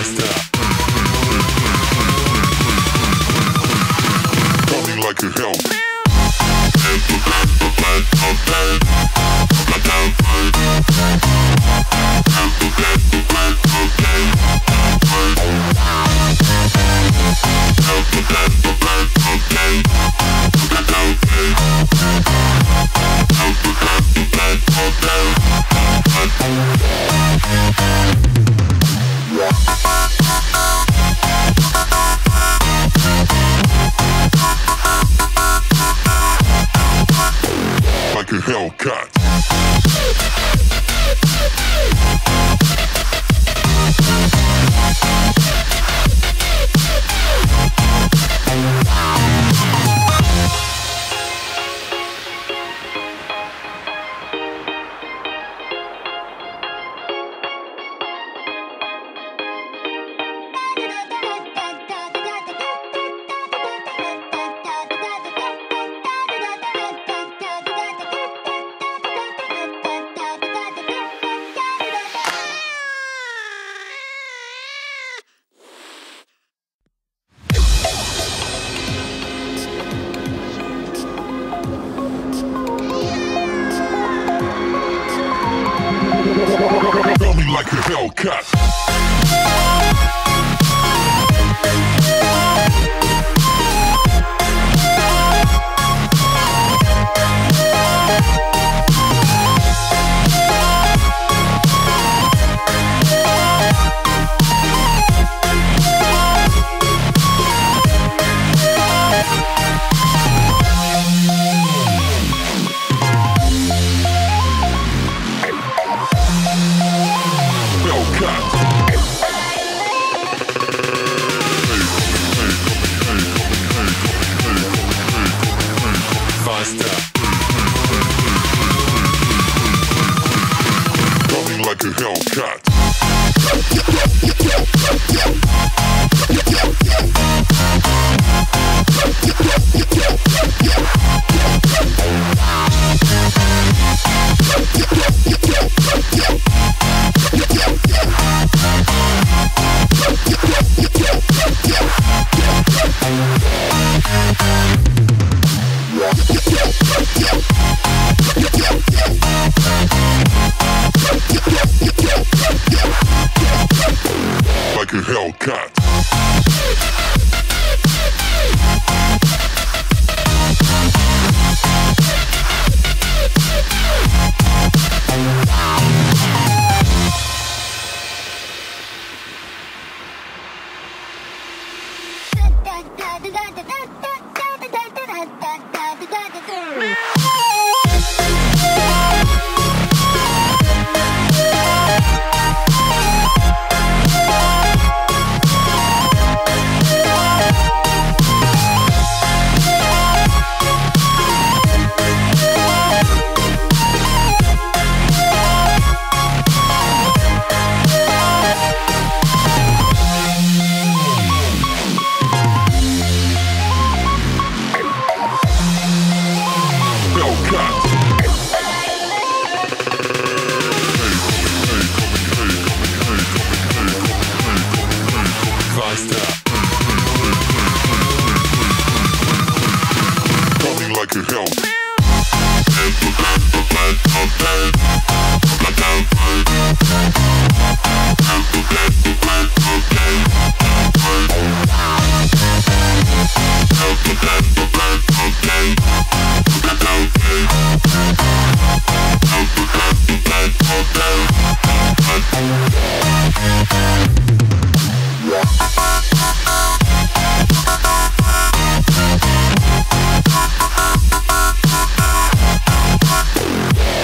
Meister. Coming like a hell. Like a Hellcat. Like a Hellcat. Coming like a Hellcat. Like a Hellcat. Coming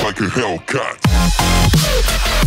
like a Hellcat.